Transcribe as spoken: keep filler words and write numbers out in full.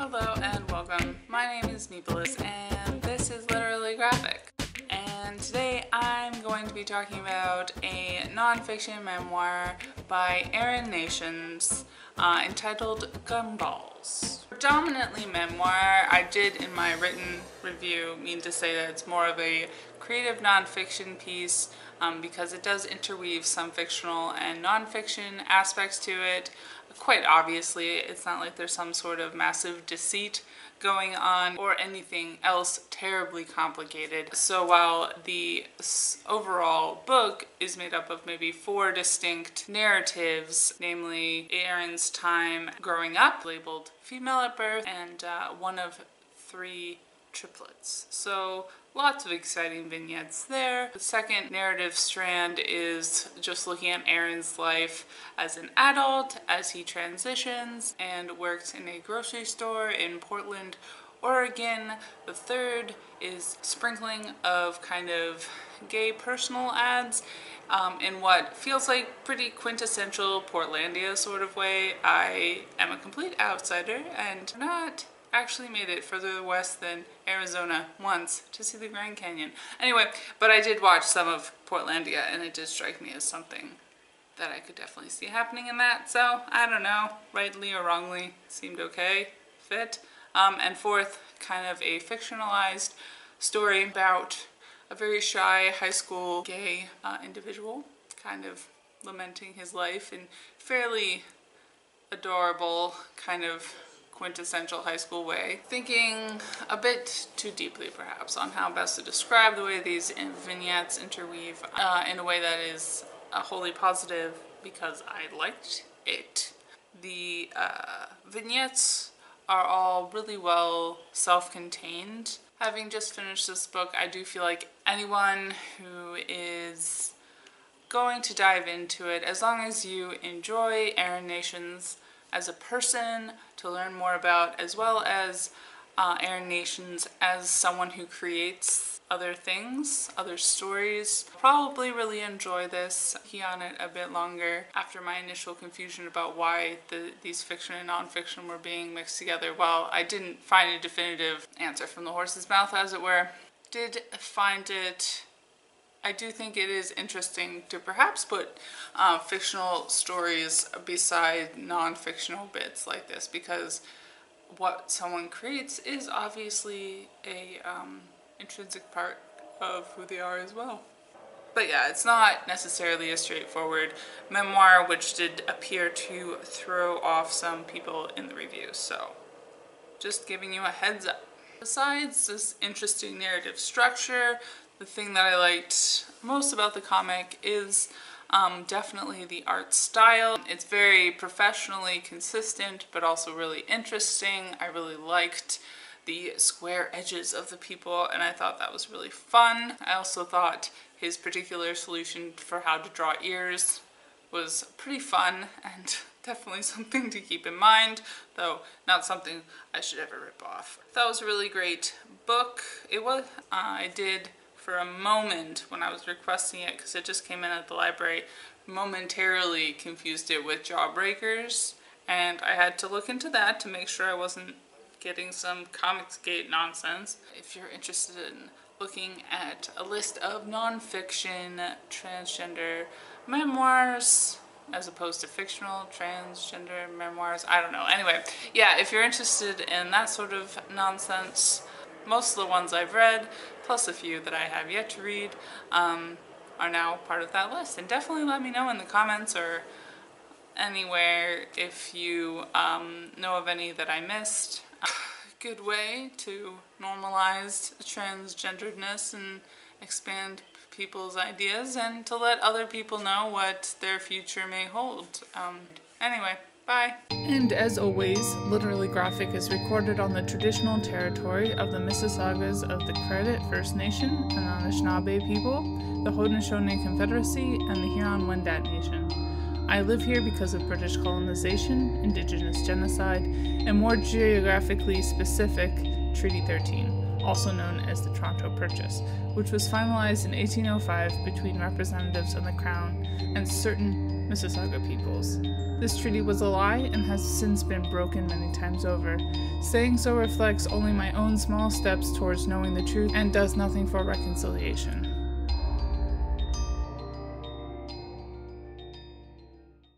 Hello and welcome. My name is Nepolis and this is Literally Graphic. And today I'm going to be talking about a non-fiction memoir by Erin Nations uh, entitled Gumballs. Predominantly memoir. I did in my written review mean to say that it's more of a creative non-fiction piece um, because it does interweave some fictional and non-fiction aspects to it. Quite obviously, it's not like there's some sort of massive deceit going on or anything else terribly complicated. So while the overall book is made up of maybe four distinct narratives, namely Erin's time growing up, labeled female at birth, and uh, one of three triplets. So lots of exciting vignettes there. The second narrative strand is just looking at Erin's life as an adult, as he transitions and works in a grocery store in Portland, Oregon. The third is sprinkling of kind of gay personal ads um, in what feels like pretty quintessential Portlandia sort of way. I am a complete outsider and not actually made it further west than Arizona once to see the Grand Canyon. Anyway, but I did watch some of Portlandia and it did strike me as something that I could definitely see happening in that. So I don't know, rightly or wrongly, seemed okay, fit. Um, and fourth, kind of a fictionalized story about a very shy high school gay uh, individual kind of lamenting his life in fairly adorable kind of quintessential high school way, thinking a bit too deeply perhaps on how best to describe the way these vignettes interweave uh, in a way that is uh, wholly positive because I liked it. The uh, vignettes are all really well self-contained. Having just finished this book, I do feel like anyone who is going to dive into it, as long as you enjoy Erin Nations as a person, to learn more about, as well as uh, Erin Nations as someone who creates other things, other stories. Probably really enjoy this. Key on it a bit longer after my initial confusion about why the, these fiction and nonfiction were being mixed together. While I didn't find a definitive answer from the horse's mouth, as it were, did find it. I do think it is interesting to perhaps put uh, fictional stories beside non-fictional bits like this, because what someone creates is obviously a um, intrinsic part of who they are as well. But yeah, it's not necessarily a straightforward memoir, which did appear to throw off some people in the review, so just giving you a heads up. Besides this interesting narrative structure, the thing that I liked most about the comic is um, definitely the art style. It's very professionally consistent, but also really interesting. I really liked the square edges of the people, and I thought that was really fun. I also thought his particular solution for how to draw ears was pretty fun and definitely something to keep in mind, though not something I should ever rip off. That was a really great book. It was, uh, I did for a moment when I was requesting it, because it just came in at the library, momentarily confused it with Jawbreakers, and I had to look into that to make sure I wasn't getting some Comicsgate nonsense. If you're interested in looking at a list of non-fiction transgender memoirs, as opposed to fictional transgender memoirs, I don't know. Anyway, yeah, if you're interested in that sort of nonsense, most of the ones I've read, plus a few that I have yet to read, um, are now part of that list. And definitely let me know in the comments or anywhere if you um, know of any that I missed. Good way to normalize transgenderedness and expand people's ideas and to let other people know what their future may hold. Um, anyway. Bye. And as always, Literally Graphic is recorded on the traditional territory of the Mississaugas of the Credit First Nation, and Anishinaabe people, the Haudenosaunee Confederacy, and the Huron-Wendat Nation. I live here because of British colonization, indigenous genocide, and more geographically specific, Treaty thirteen, also known as the Toronto Purchase, which was finalized in eighteen oh five between representatives of the Crown and certain Mississauga peoples. This treaty was a lie and has since been broken many times over. Saying so reflects only my own small steps towards knowing the truth and does nothing for reconciliation.